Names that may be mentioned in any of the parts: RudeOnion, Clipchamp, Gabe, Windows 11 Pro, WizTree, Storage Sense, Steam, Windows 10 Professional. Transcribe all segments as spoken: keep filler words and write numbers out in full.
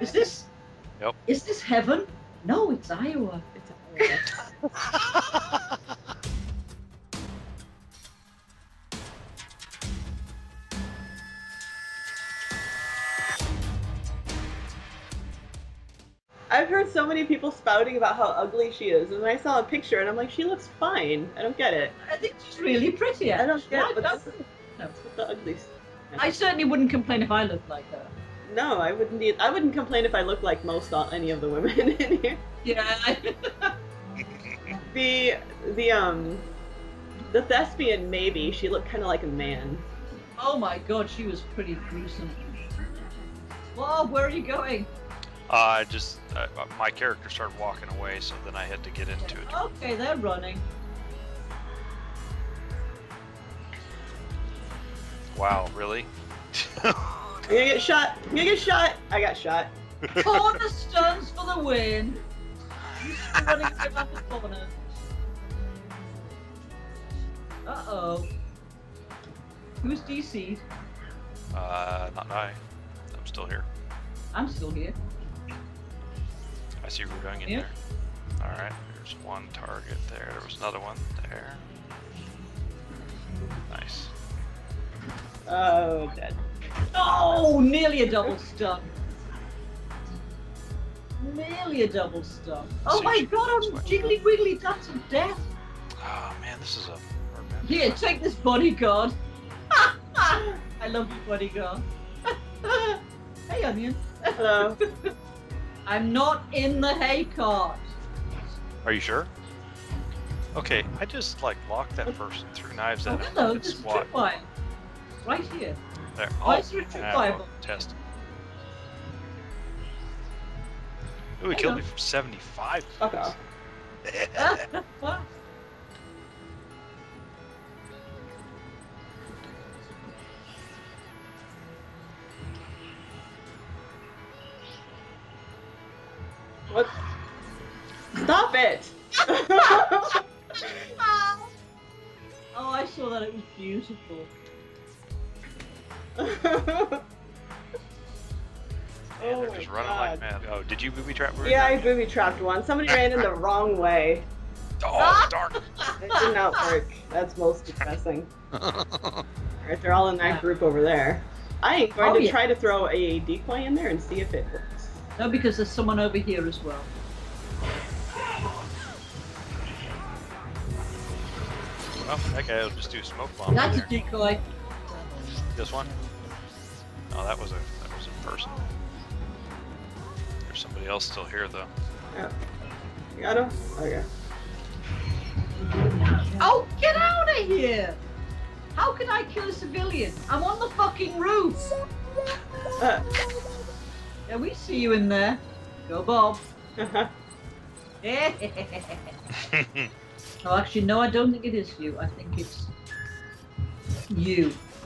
Is this? Yep. Is this heaven? No, it's Iowa. It's Iowa. I've heard so many people spouting about how ugly she is, and I saw a picture and I'm like, she looks fine. I don't get it. I think she's really pretty. I don't get it. That's what the ugly stuff. I certainly wouldn't complain if I looked like her. No, I wouldn't. Need, I wouldn't complain if I looked like most any of the women in here. Yeah. I... the the um the thespian, maybe she looked kind of like a man. Oh my God, she was pretty gruesome. Whoa, where are you going? I uh, just uh, my character started walking away, so then I had to get into it. Okay, they're running. Wow, really? I'm gonna get shot. I'm gonna get shot. I got shot. Cornerstones for the win. You still running around the corner. Uh oh. Who's D C'd? Uh, not I. I'm still here. I'm still here. I see RudeOnion in there. All right. There's one target there. There was another one there. Nice. Oh, dead. Oh, nearly a double stun. Nearly a double stun. Oh my God, I'm jiggly wiggly ducks of death. Oh man, this is a... Here, take this bodyguard. I love you, bodyguard. Hey, Onion. Hello. I'm not in the hay cart. Are you sure? Okay, I just like locked that person through knives at him. Oh, hello, this is tripwire. Right here. There. Oh, oh, test. Ooh, he killed me from seventy-five. Fuck off. What? Stop it! Oh, I saw that. It was beautiful. Man, oh, they're just running God. Like mad. Oh, did you booby trap? Yeah, I booby trapped one. Somebody ran in the wrong way. Oh, darn! It did not work. That's most depressing. All right, they're all in that group over there. I ain't going oh, to yeah. try to throw a decoy in there and see if it works. No, because there's someone over here as well. Well, that guy will just do smoke bomb. That's a decoy. This one? No, that was a that was a person. There's somebody else still here though. Yeah. You got him? Okay. Oh, get out of here! How can I kill a civilian? I'm on the fucking roof. Uh. Yeah, we see you in there. Go, Bob. Oh, actually, no, I don't think it is you. I think it's you. I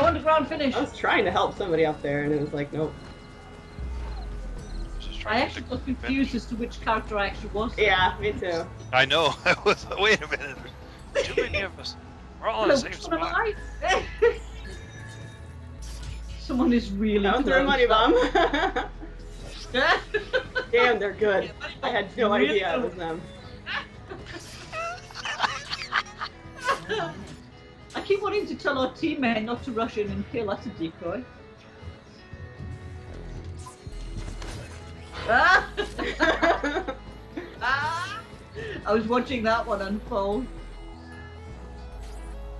want to go and finish. I was trying to help somebody up there and it was like, nope. I actually got confused as to which character I actually was. Yeah, me too. I know. I was. Wait a minute. There's too many of us. We're all in the same spot. Someone is really. Don't throw money bomb. Damn, they're good. Yeah, I had no really idea it was them. I keep wanting to tell our teammate not to rush in and kill us a decoy. Ah! Ah! I was watching that one unfold.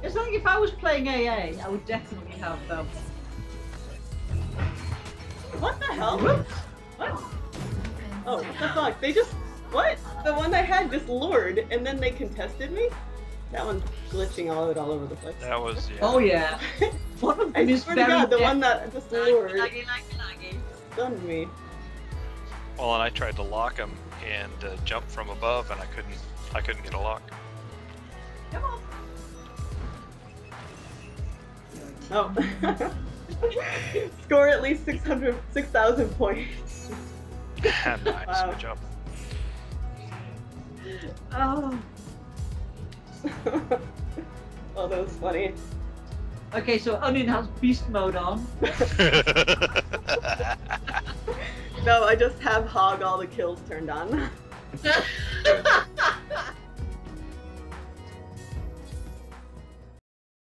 It's like if I was playing A A, I would definitely have them. What the hell? Whoops. What? Oh, what the fuck? They just... What? The one I had just lured, and then they contested me? That one's glitching all, out, all over the place. That was, yeah. Oh, yeah. One of them I swear to God, the one that just lured... Laggy, laggy, laggy. Stunned me. Well, and I tried to lock him and uh, jump from above, and I couldn't I couldn't get a lock. Come on. Oh. Score at least six hundred, six thousand points. Nice, wow. Good job. Oh. Oh, that was funny. Okay, so Onion has beast mode on. No, I just have Hog all the kills turned on.